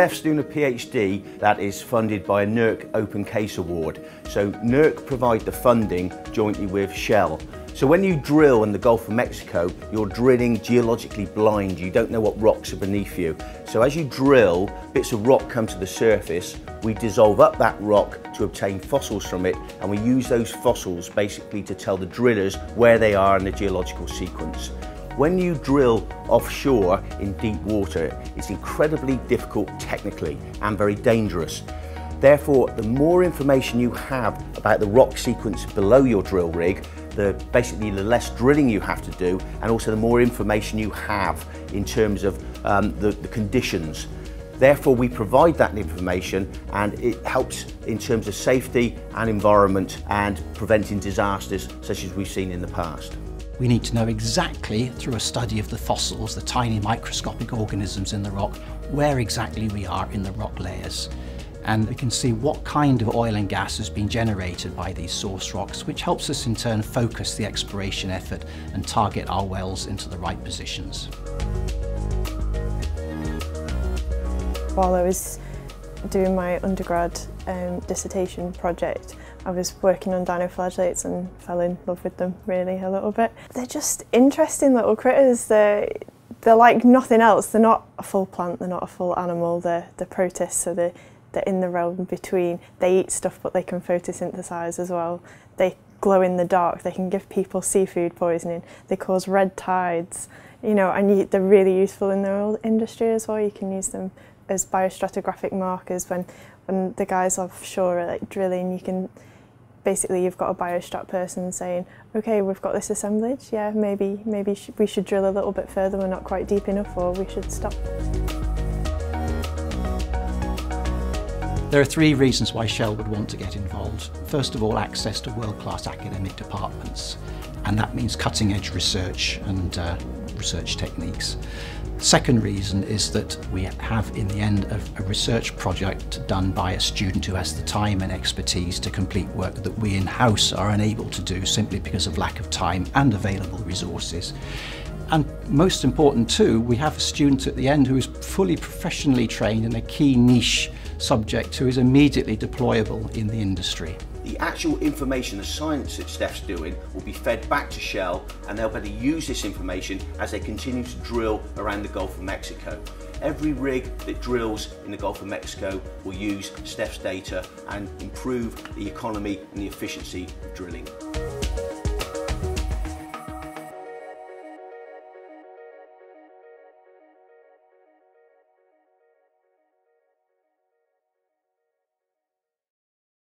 Steph's doing a PhD that is funded by a NERC Open Case Award. So NERC provide the funding jointly with Shell. So when you drill in the Gulf of Mexico, you're drilling geologically blind. You don't know what rocks are beneath you. So as you drill, bits of rock come to the surface. We dissolve up that rock to obtain fossils from it, and we use those fossils basically to tell the drillers where they are in the geological sequence. When you drill offshore in deep water, it's incredibly difficult technically and very dangerous. Therefore, the more information you have about the rock sequence below your drill rig, basically the less drilling you have to do, and also the more information you have in terms of the conditions. Therefore, we provide that information, and it helps in terms of safety and environment and preventing disasters such as we've seen in the past. We need to know exactly, through a study of the fossils, the tiny microscopic organisms in the rock, where exactly we are in the rock layers. And we can see what kind of oil and gas has been generated by these source rocks, which helps us in turn focus the exploration effort and target our wells into the right positions. While I was doing my undergrad dissertation project, I was working on dinoflagellates and fell in love with them really a little bit. They're just interesting little critters. They're like nothing else. They're not a full plant, they're not a full animal, they're protists, so they're in the realm between. They eat stuff, but they can photosynthesize as well. They glow in the dark, they can give people seafood poisoning, they cause red tides, you know, and they're really useful in the oil industry as well. You can use them as biostratigraphic markers when the guys offshore are like drilling. You can basically, you've got a biostrat person saying, okay, we've got this assemblage, yeah, maybe we should drill a little bit further, we're not quite deep enough, or we should stop. There are three reasons why Shell would want to get involved. First of all, access to world-class academic departments, and that means cutting-edge research and research techniques. Second reason is that we have, in the end, a research project done by a student who has the time and expertise to complete work that we in-house are unable to do simply because of lack of time and available resources. And most important too, we have a student at the end who is fully professionally trained in a key niche subject who is immediately deployable in the industry. The actual information, the science that Steph's doing, will be fed back to Shell, and they'll better use this information as they continue to drill around the Gulf of Mexico. Every rig that drills in the Gulf of Mexico will use Steph's data and improve the economy and the efficiency of drilling.